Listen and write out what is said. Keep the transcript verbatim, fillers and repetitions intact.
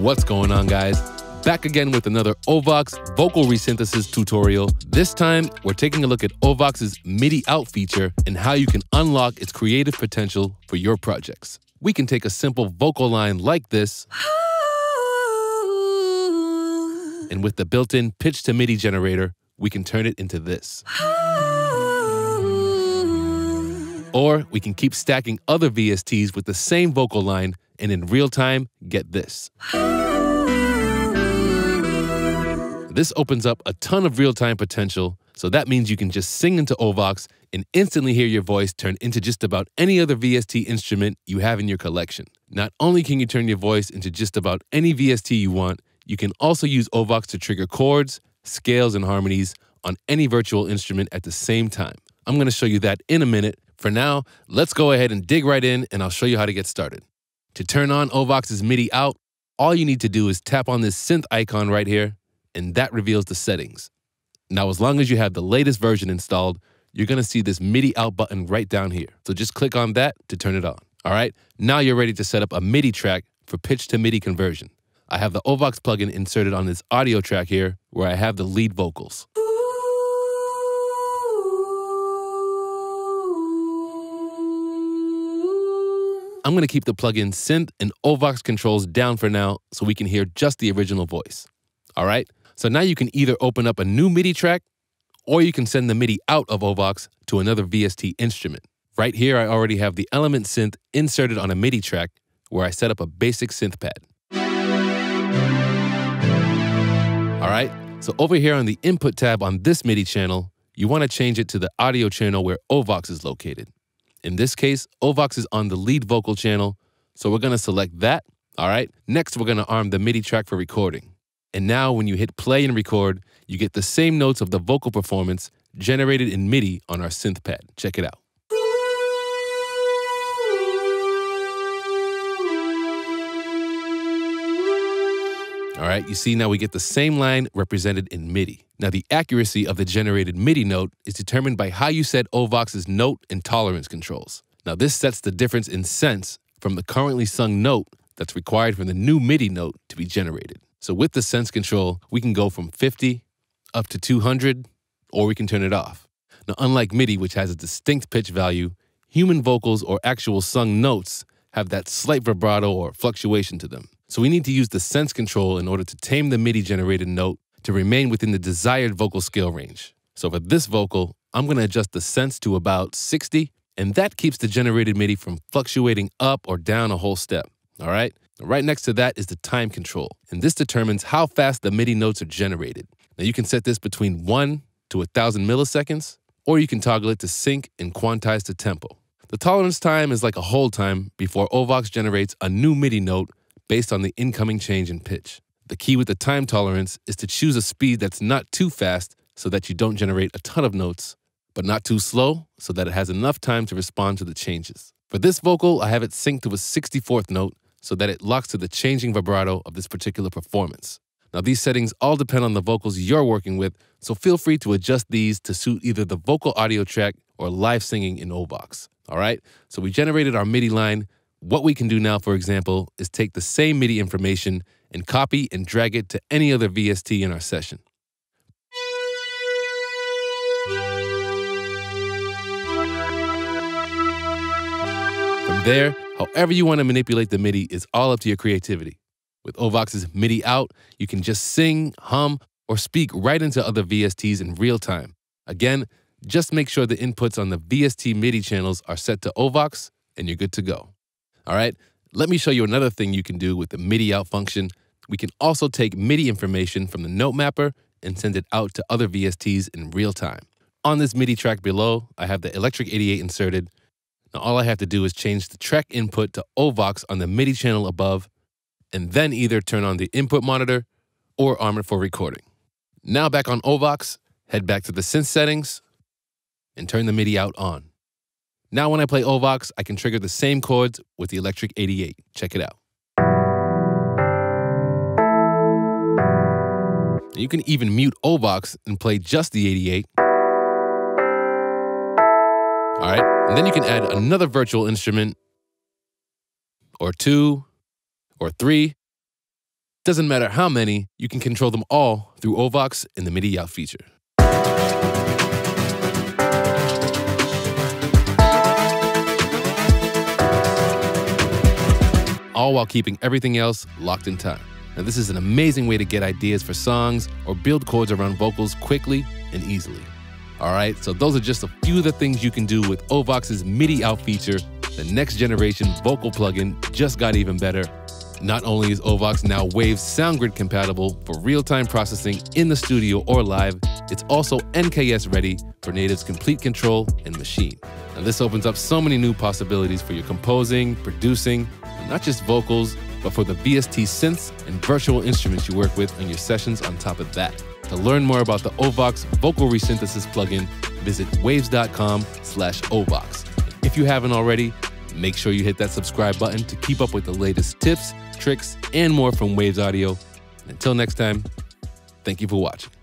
What's going on, guys? Back again with another OVox vocal resynthesis tutorial. This time, we're taking a look at OVox's MIDI out feature and how you can unlock its creative potential for your projects. We can take a simple vocal line like this, and with the built-in pitch to MIDI generator, we can turn it into this. Or we can keep stacking other V S Ts with the same vocal line and in real time, get this. This opens up a ton of real-time potential, so that means you can just sing into OVox and instantly hear your voice turn into just about any other V S T instrument you have in your collection. Not only can you turn your voice into just about any V S T you want, you can also use OVox to trigger chords, scales, and harmonies on any virtual instrument at the same time. I'm going to show you that in a minute. For now, let's go ahead and dig right in, and I'll show you how to get started. To turn on OVox's MIDI out, all you need to do is tap on this synth icon right here, and that reveals the settings. Now, as long as you have the latest version installed, you're gonna see this MIDI out button right down here. So just click on that to turn it on. All right, now you're ready to set up a MIDI track for pitch to MIDI conversion. I have the OVox plugin inserted on this audio track here where I have the lead vocals. I'm gonna keep the plugin synth and OVox controls down for now so we can hear just the original voice. All right, so now you can either open up a new MIDI track or you can send the MIDI out of OVox to another V S T instrument. Right here, I already have the element synth inserted on a MIDI track where I set up a basic synth pad. All right, so over here on the input tab on this MIDI channel, you wanna change it to the audio channel where OVox is located. In this case, OVox is on the lead vocal channel, so we're gonna select that. All right, next we're gonna arm the MIDI track for recording. And now when you hit play and record, you get the same notes of the vocal performance generated in MIDI on our synth pad. Check it out. All right, you see now we get the same line represented in MIDI. Now the accuracy of the generated MIDI note is determined by how you set OVox's note and tolerance controls. Now this sets the difference in sense from the currently sung note that's required from the new MIDI note to be generated. So with the sense control, we can go from fifty up to two hundred, or we can turn it off. Now unlike MIDI, which has a distinct pitch value, human vocals or actual sung notes have that slight vibrato or fluctuation to them. So we need to use the sense control in order to tame the MIDI generated note to remain within the desired vocal scale range. So for this vocal, I'm gonna adjust the sense to about sixty, and that keeps the generated MIDI from fluctuating up or down a whole step, all right? Right next to that is the time control, and this determines how fast the MIDI notes are generated. Now you can set this between one to one thousand milliseconds, or you can toggle it to sync and quantize to tempo. The tolerance time is like a hold time before OVox generates a new MIDI note based on the incoming change in pitch. The key with the time tolerance is to choose a speed that's not too fast so that you don't generate a ton of notes, but not too slow so that it has enough time to respond to the changes. For this vocal, I have it synced to a sixty-fourth note so that it locks to the changing vibrato of this particular performance. Now these settings all depend on the vocals you're working with, so feel free to adjust these to suit either the vocal audio track or live singing in OVox. All right, so we generated our MIDI line. What we can do now, for example, is take the same MIDI information and copy and drag it to any other V S T in our session. From there, however you want to manipulate the MIDI is all up to your creativity. With OVox's MIDI out, you can just sing, hum, or speak right into other V S Ts in real time. Again, just make sure the inputs on the V S T MIDI channels are set to OVox, and you're good to go. All right, let me show you another thing you can do with the MIDI out function. We can also take MIDI information from the note mapper and send it out to other V S Ts in real time. On this MIDI track below, I have the Electric eighty-eight inserted. Now all I have to do is change the track input to OVox on the MIDI channel above, and then either turn on the input monitor or arm it for recording. Now back on OVox, head back to the synth settings and turn the MIDI out on. Now when I play OVox, I can trigger the same chords with the Electric eighty-eight. Check it out. You can even mute OVox and play just the eighty-eight. All right, and then you can add another virtual instrument, or two, or three, Doesn't matter how many, you can control them all through OVox and the MIDI out feature. All while keeping everything else locked in time. Now this is an amazing way to get ideas for songs or build chords around vocals quickly and easily. All right, so those are just a few of the things you can do with OVox's MIDI out feature. The next generation vocal plugin just got even better. Not only is OVox now Waves SoundGrid compatible for real-time processing in the studio or live, it's also N K S ready for native's complete control and machine. Now this opens up so many new possibilities for your composing, producing, and not just vocals, but for the V S T synths and virtual instruments you work with in your sessions on top of that. To learn more about the OVox Vocal Resynthesis plugin, visit waves.com slash OVox. If you haven't already, make sure you hit that subscribe button to keep up with the latest tips, tricks, and more from Waves Audio. And until next time, thank you for watching.